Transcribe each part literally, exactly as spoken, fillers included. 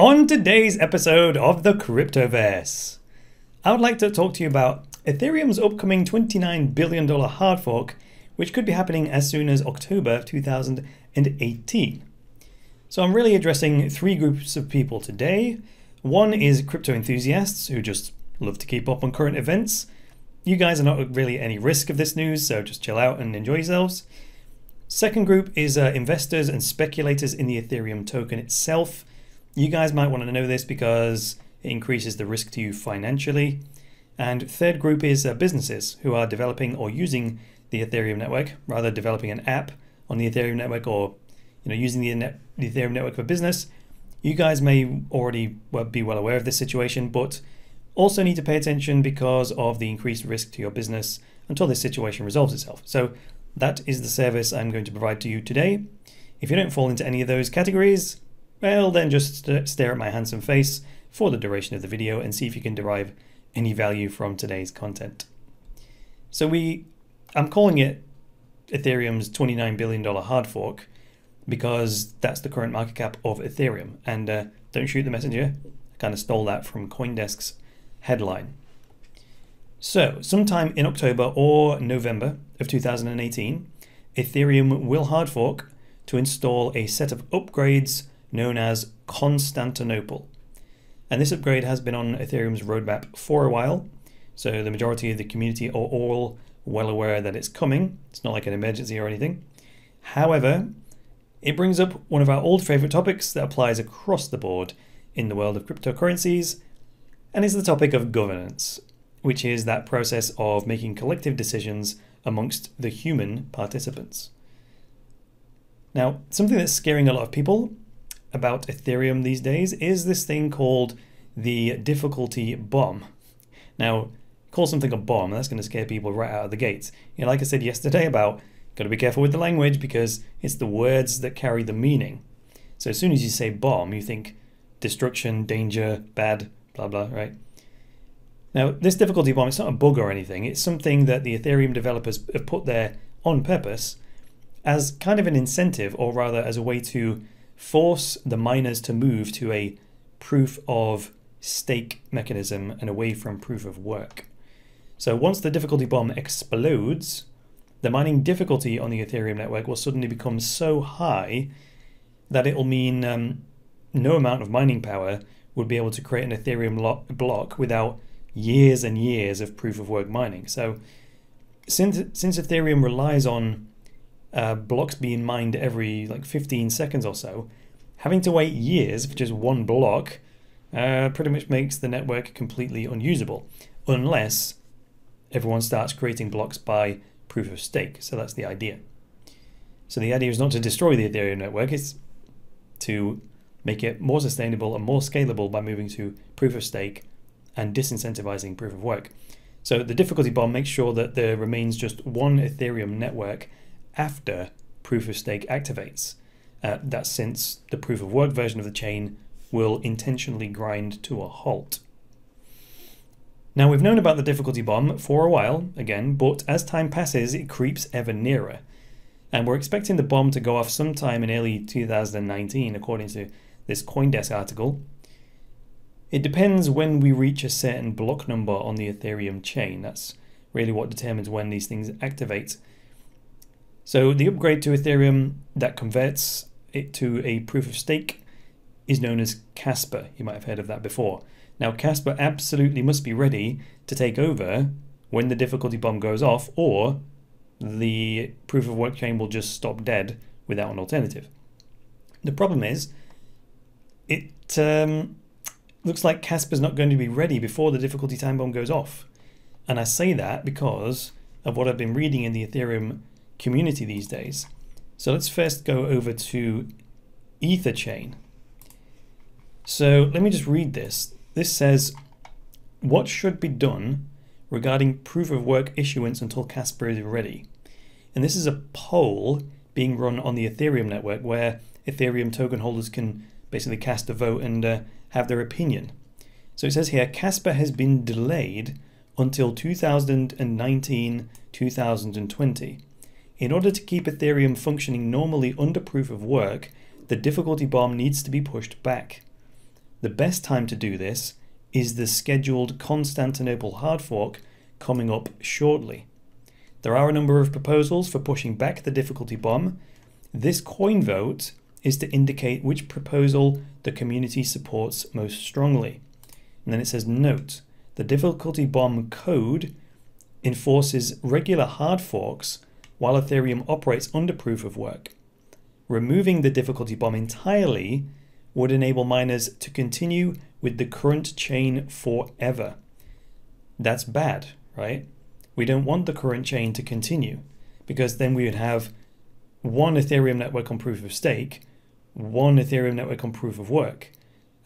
On today's episode of The Cryptoverse, I would like to talk to you about Ethereum's upcoming twenty-nine billion dollar hard fork, which could be happening as soon as October two thousand eighteen. So I'm really addressing three groups of people today. One is crypto enthusiasts who just love to keep up on current events. You guys are not really at any risk of this news, so just chill out and enjoy yourselves. Second group is uh, investors and speculators in the Ethereum token itself. You guys might want to know this because it increases the risk to you financially. And third group is uh, businesses who are developing or using the Ethereum network, rather developing an app on the Ethereum network or you know using the, net, the Ethereum network for business. You guys may already be well aware of this situation, but also need to pay attention because of the increased risk to your business until this situation resolves itself. So that is the service I'm going to provide to you today. If you don't fall into any of those categories, well, then just st- stare at my handsome face for the duration of the video and see if you can derive any value from today's content. So we, I'm calling it Ethereum's twenty-nine billion dollar hard fork because that's the current market cap of Ethereum. And uh, don't shoot the messenger. I kind of stole that from Coindesk's headline. So sometime in October or November of two thousand eighteen, Ethereum will hard fork to install a set of upgrades known as Constantinople. And this upgrade has been on Ethereum's roadmap for a while. So the majority of the community are all well aware that it's coming. It's not like an emergency or anything. However, it brings up one of our old favorite topics that applies across the board in the world of cryptocurrencies, and is the topic of governance, which is that process of making collective decisions amongst the human participants. Now, something that's scaring a lot of people about Ethereum these days is this thing called the difficulty bomb. Now, call something a bomb, that's going to scare people right out of the gates. You know, like I said yesterday about, got to be careful with the language because it's the words that carry the meaning. So as soon as you say bomb, you think destruction, danger, bad, blah, blah, right? Now, this difficulty bomb, it's not a bug or anything. It's something that the Ethereum developers have put there on purpose as kind of an incentive, or rather as a way to force the miners to move to a proof of stake mechanism and away from proof of work. So once the difficulty bomb explodes, the mining difficulty on the Ethereum network will suddenly become so high that it'll mean um, no amount of mining power would be able to create an Ethereum block without years and years of proof of work mining. So since, since Ethereum relies on Uh, blocks being mined every like fifteen seconds or so, having to wait years for just one block uh, pretty much makes the network completely unusable unless everyone starts creating blocks by proof of stake. So that's the idea. So the idea is not to destroy the Ethereum network, it's to make it more sustainable and more scalable by moving to proof of stake and disincentivizing proof of work. So the difficulty bomb makes sure that there remains just one Ethereum network after proof of stake activates. Uh, that's since the proof of work version of the chain will intentionally grind to a halt. Now, we've known about the difficulty bomb for a while, again, but as time passes, it creeps ever nearer. And we're expecting the bomb to go off sometime in early two thousand nineteen, according to this Coindesk article. It depends when we reach a certain block number on the Ethereum chain. That's really what determines when these things activate. So the upgrade to Ethereum that converts it to a proof of stake is known as Casper. You might have heard of that before. Now, Casper absolutely must be ready to take over when the difficulty bomb goes off, or the proof of work chain will just stop dead without an alternative. The problem is it um, looks like Casper's not going to be ready before the difficulty time bomb goes off. And I say that because of what I've been reading in the Ethereum community these days. So let's first go over to EtherChain. So let me just read this. This says, what should be done regarding proof of work issuance until Casper is ready? And this is a poll being run on the Ethereum network where Ethereum token holders can basically cast a vote and uh, have their opinion. So it says here, Casper has been delayed until two thousand nineteen, two thousand twenty. In order to keep Ethereum functioning normally under proof of work, the difficulty bomb needs to be pushed back. The best time to do this is the scheduled Constantinople hard fork coming up shortly. There are a number of proposals for pushing back the difficulty bomb. This coin vote is to indicate which proposal the community supports most strongly. And then it says, note, the difficulty bomb code enforces regular hard forks while Ethereum operates under proof of work. Removing the difficulty bomb entirely would enable miners to continue with the current chain forever. That's bad, right? We don't want the current chain to continue, because then we would have one Ethereum network on proof of stake, one Ethereum network on proof of work.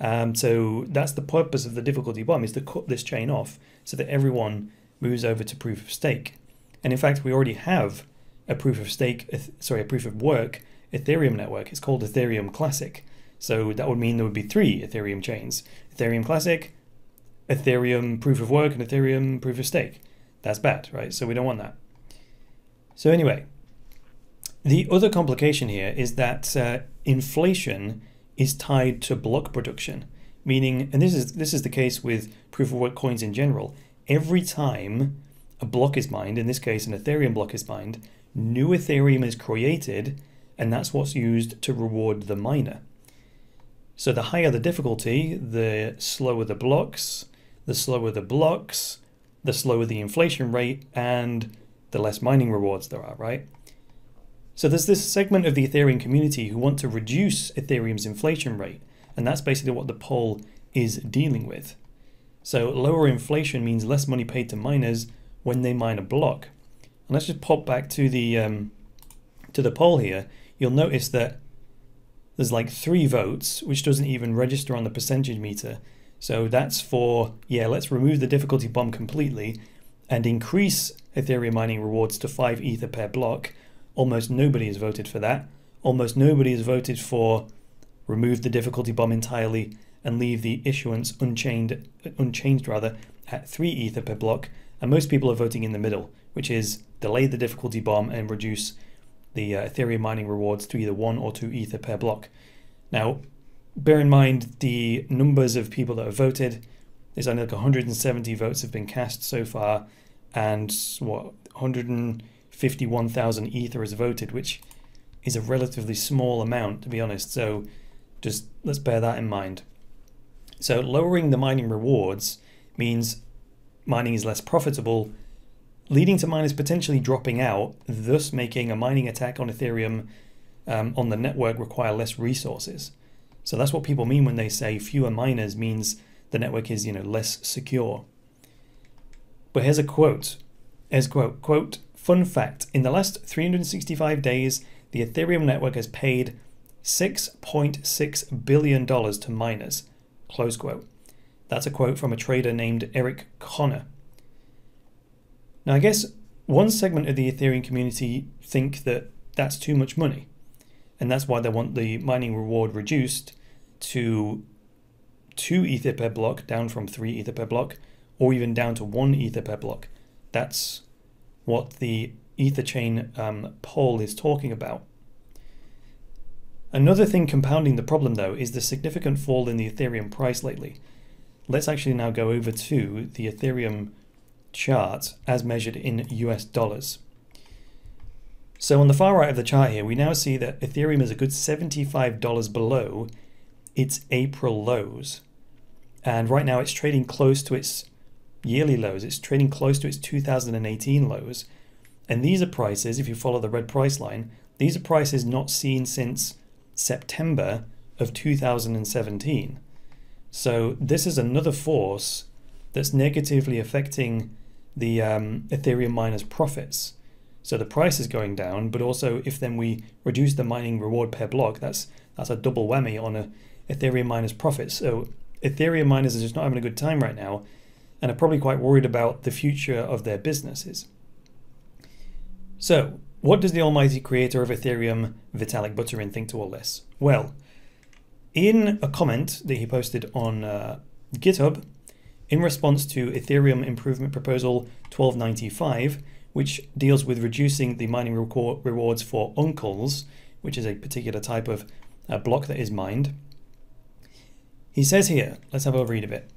Um, so that's the purpose of the difficulty bomb, is to cut this chain off so that everyone moves over to proof of stake. And in fact, we already have a proof of stake, sorry, a proof of work Ethereum network. It's called Ethereum Classic. So that would mean there would be three Ethereum chains: Ethereum Classic, Ethereum proof of work, and Ethereum proof of stake. That's bad, right? So we don't want that. So anyway, the other complication here is that uh, inflation is tied to block production, meaning, and this is this is the case with proof of work coins in general, every time a block is mined, in this case an Ethereum block is mined, new Ethereum is created, and that's what's used to reward the miner. So the higher the difficulty, the slower the blocks, the slower the blocks, the slower the inflation rate, and the less mining rewards there are, right? So there's this segment of the Ethereum community who want to reduce Ethereum's inflation rate, and that's basically what the poll is dealing with. So lower inflation means less money paid to miners when they mine a block. And let's just pop back to the um, to the poll here. You'll notice that there's like three votes, which doesn't even register on the percentage meter. So that's for, yeah, let's remove the difficulty bomb completely and increase Ethereum mining rewards to five Ether per block. Almost nobody has voted for that. Almost nobody has voted for remove the difficulty bomb entirely and leave the issuance unchained, unchanged rather, at three Ether per block. And most people are voting in the middle, which is delay the difficulty bomb and reduce the uh, Ethereum mining rewards to either one or two Ether per block. Now, bear in mind the numbers of people that have voted. There's only like one hundred seventy votes have been cast so far, and what, one hundred fifty-one thousand Ether has voted, which is a relatively small amount, to be honest. So just let's bear that in mind. So lowering the mining rewards means mining is less profitable, leading to miners potentially dropping out, thus making a mining attack on Ethereum um, on the network require less resources. So that's what people mean when they say fewer miners means the network is, you know, less secure. But here's a quote. Here's quote, quote, fun fact, in the last three hundred sixty-five days, the Ethereum network has paid six point six billion dollars to miners, close quote. That's a quote from a trader named Eric Connor. Now, I guess one segment of the Ethereum community think that that's too much money, and that's why they want the mining reward reduced to two Ether per block, down from three Ether per block, or even down to one Ether per block. That's what the Ether chain um, poll is talking about. Another thing compounding the problem, though, is the significant fall in the Ethereum price lately. Let's actually now go over to the Ethereum chart as measured in U S dollars. So on the far right of the chart here, we now see that Ethereum is a good seventy-five dollars below its April lows. And right now it's trading close to its yearly lows. It's trading close to its two thousand eighteen lows. And these are prices, if you follow the red price line, these are prices not seen since September of two thousand seventeen. So this is another force that's negatively affecting the um, Ethereum miners' profits. So the price is going down, but also if then we reduce the mining reward per block, that's that's a double whammy on a Ethereum miner's profits. So Ethereum miners are just not having a good time right now, and are probably quite worried about the future of their businesses. So what does the almighty creator of Ethereum, Vitalik Buterin, think to all this? Well, in a comment that he posted on uh, GitHub, in response to Ethereum Improvement Proposal twelve ninety-five, which deals with reducing the mining rewards for uncles, which is a particular type of uh, block that is mined. He says here, let's have a read of it.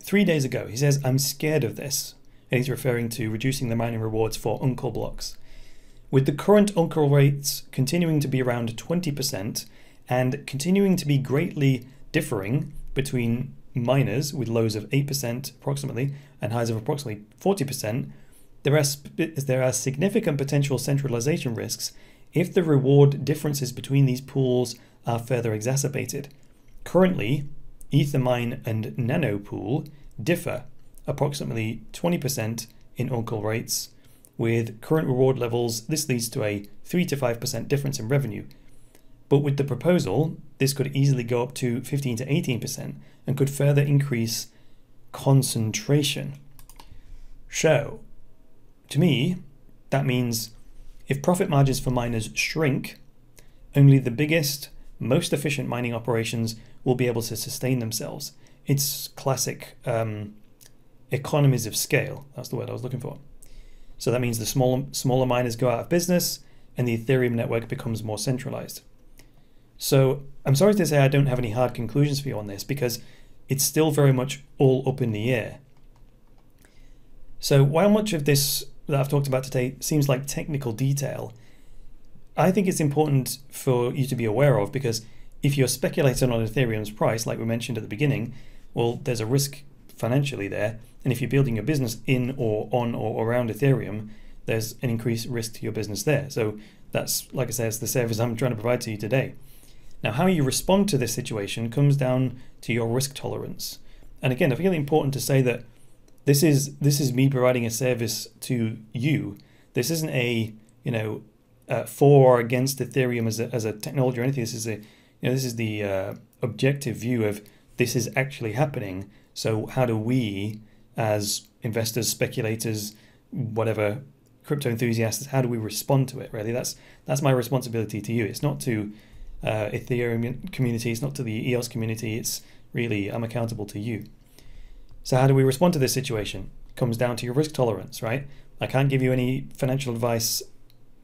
Three days ago, he says, I'm scared of this. And he's referring to reducing the mining rewards for uncle blocks. With the current uncle rates continuing to be around twenty percent and continuing to be greatly differing between miners with lows of eight percent approximately and highs of approximately forty percent, there are, there are significant potential centralization risks if the reward differences between these pools are further exacerbated. Currently, Ethermine and Nano pool differ approximately twenty percent in uncle rates. With current reward levels, this leads to a three to five percent difference in revenue. But with the proposal, this could easily go up to fifteen to eighteen percent and could further increase concentration. So, to me, that means if profit margins for miners shrink, only the biggest, most efficient mining operations will be able to sustain themselves. It's classic um, economies of scale. That's the word I was looking for. So that means the small, smaller miners go out of business and the Ethereum network becomes more centralized. So I'm sorry to say I don't have any hard conclusions for you on this because it's still very much all up in the air. So while much of this that I've talked about today seems like technical detail, I think it's important for you to be aware of, because if you're speculating on Ethereum's price, like we mentioned at the beginning, well, there's a risk financially there. And if you're building your business in or on or around Ethereum, there's an increased risk to your business there. So that's, like I said, it's the service I'm trying to provide to you today. Now, how you respond to this situation comes down to your risk tolerance. And again, I feel it's important to say that this is this is me providing a service to you. This isn't a, you know, uh, for or against Ethereum as a, as a technology or anything. This is a, you know, this is the uh, objective view of this is actually happening. So how do we, as investors, speculators, whatever, crypto enthusiasts, how do we respond to it? Really, that's that's my responsibility to you. It's not to uh, Ethereum community. It's not to the E O S community. It's really, I'm accountable to you. So how do we respond to this situation? Comes down to your risk tolerance, right? I can't give you any financial advice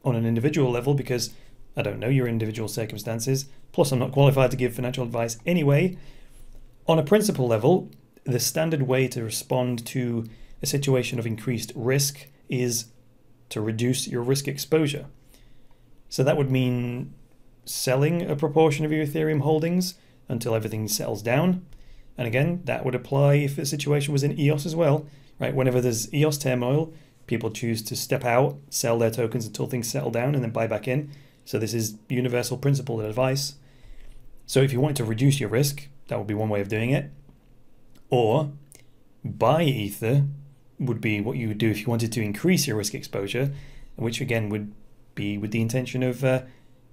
on an individual level because I don't know your individual circumstances. Plus, I'm not qualified to give financial advice anyway. On a principal level, the standard way to respond to a situation of increased risk is to reduce your risk exposure. So that would mean selling a proportion of your Ethereum holdings until everything settles down. And again, that would apply if the situation was in E O S as well, right? Whenever there's E O S turmoil, people choose to step out, sell their tokens until things settle down, and then buy back in. So this is universal principle and advice. So if you want to reduce your risk, that would be one way of doing it. Or buy Ether would be what you would do if you wanted to increase your risk exposure, which again would be with the intention of uh,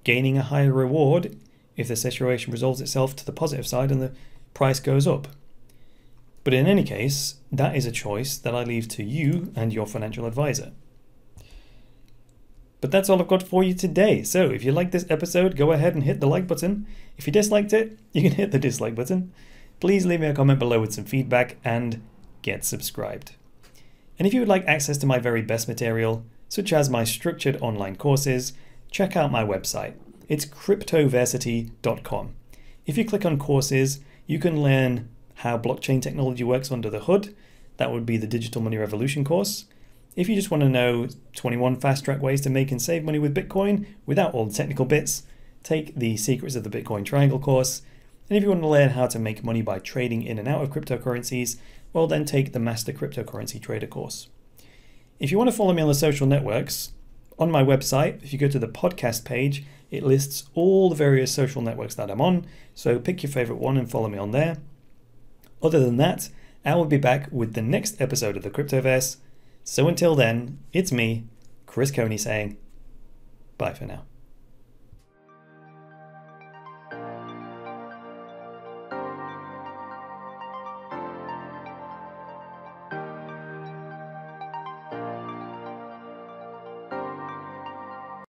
gaining a higher reward if the situation resolves itself to the positive side and the price goes up. But in any case, that is a choice that I leave to you and your financial advisor. But that's all I've got for you today. So if you like this episode, go ahead and hit the like button. If you disliked it, you can hit the dislike button. Please leave me a comment below with some feedback and get subscribed. And if you would like access to my very best material, such as my structured online courses, check out my website. It's cryptoversity dot com. If you click on courses, you can learn how blockchain technology works under the hood. That would be the Digital Money Revolution course. If you just want to know twenty-one fast track ways to make and save money with Bitcoin without all the technical bits, take the Secrets of the Bitcoin Triangle course. And if you want to learn how to make money by trading in and out of cryptocurrencies, well then take the Master Cryptocurrency Trader course. If you want to follow me on the social networks, on my website, if you go to the podcast page, it lists all the various social networks that I'm on, so pick your favorite one and follow me on there. Other than that, I will be back with the next episode of The Cryptoverse. So until then, it's me, Chris Coney, saying bye for now.